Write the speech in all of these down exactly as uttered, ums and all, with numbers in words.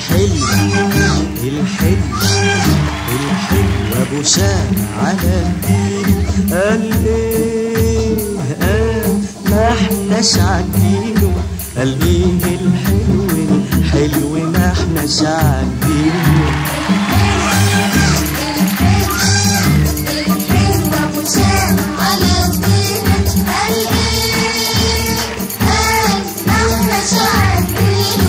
الحلو الحلو الحلو أبو شامة على الدين. قال إيه قال ما إحناش عاجبينه، قال مين الحلو الحلو ما إحناش عاجبينه. الحلو أبو شامة على الدين. قال إيه قال ما إحناش عاجبينه،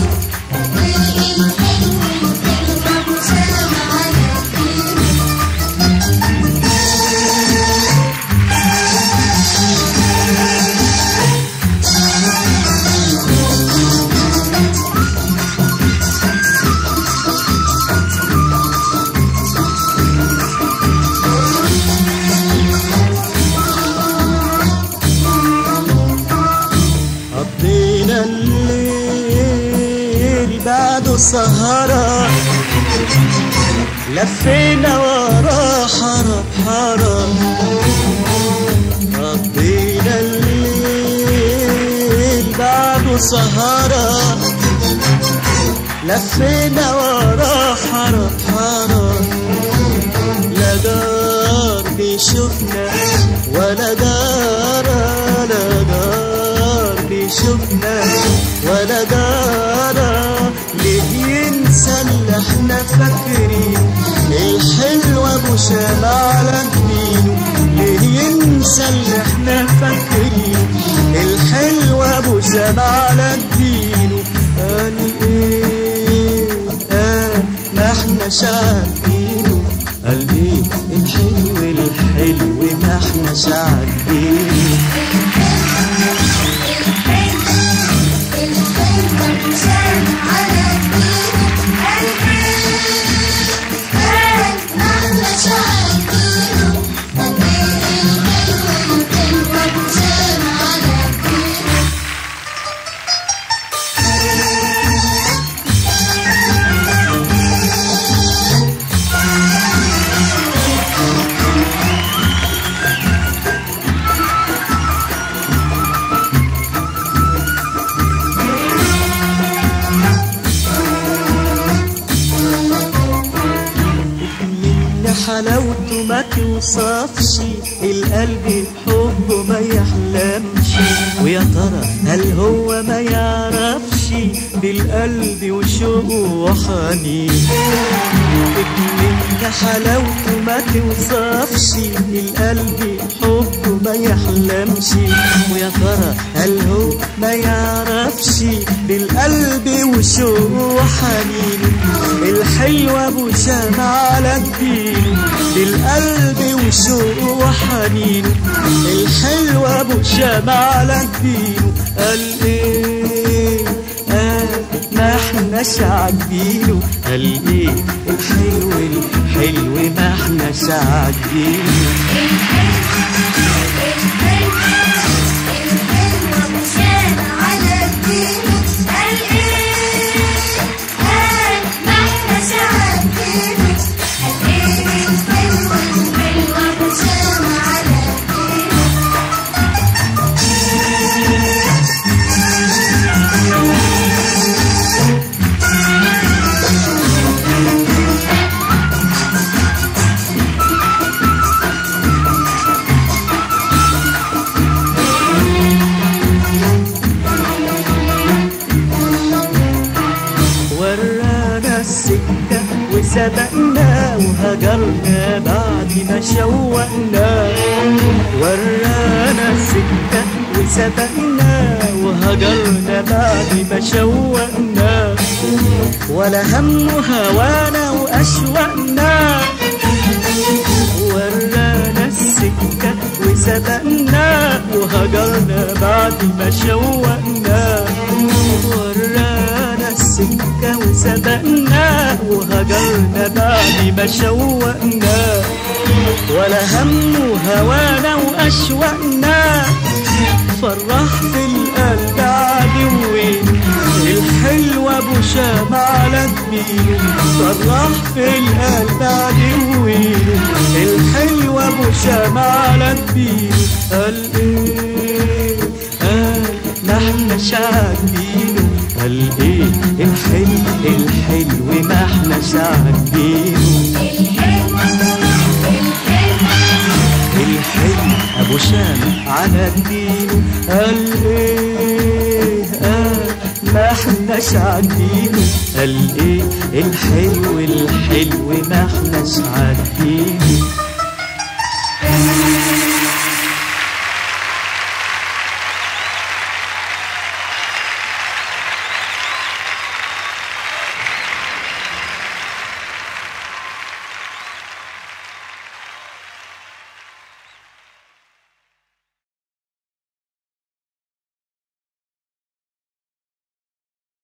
بعده سهرة لفينا ورا حرب حرب، قضينا الليل بعده سهرة لفينا ورا حرب حرب. لا دار بيشوفنا ولا دار، لا دار بيشوفنا ولا دار ينسى اللي احنا فاكرين. الحلو أبو شامة على جبينه، ليه ينسى اللي احنا فاكرين. الحلو أبو شامة على جبينه، قال ايه قال ما احناش عارفينه. قال ايه الحلو الحلو ما احناش عارفينه. الحلو أبو شامة على جبينه، حلاوته ما توصفش، القلب بحبه ما يحلمش. ويا ترى هل هو ما يعرفش بالقلب وشوقه وحنين. ابننا حلاوته ما توصفش، القلب بحبه ما يحلمش. ويا ترى هل هو ما يعرفش بالقلب وشوقه وحنين. الحلو أبو شامة على الدين، بالقلب وشوقه وحنين. الحلو أبو شامة على الدين. قال ايه قال ما احناش عاجبينه، قال ايه الحلو الحلو ما احناش عاجبينه. سبقنا وهجرنا بعد ما شوقنا، ورانا السكة وسبقنا وهجرنا بعد ما شوقنا. ولا هم هوانا وأشوقنا، ورانا السكة وسبقنا وهجرنا بعد ما شوقنا. ورانا السكة سبقنا وهجرنا بعد ما شوقنا. ولا هم هوانا وأشوقنا، فرح في القلب عدوين. الحلو أبو شامة على جبينه، فرح في القلب عدوين. الحلو أبو شامة على جبينه، قال إيه قال ما إحناش عاجبينه. قال ايه الحلو الحلو مش عاجبينه. الحلو الحلو الحلو أبو شامة على دينه، قال إيه قال ما احناش عاجبينه، قال إيه الحلو الحلو ما احناش عاجبينه.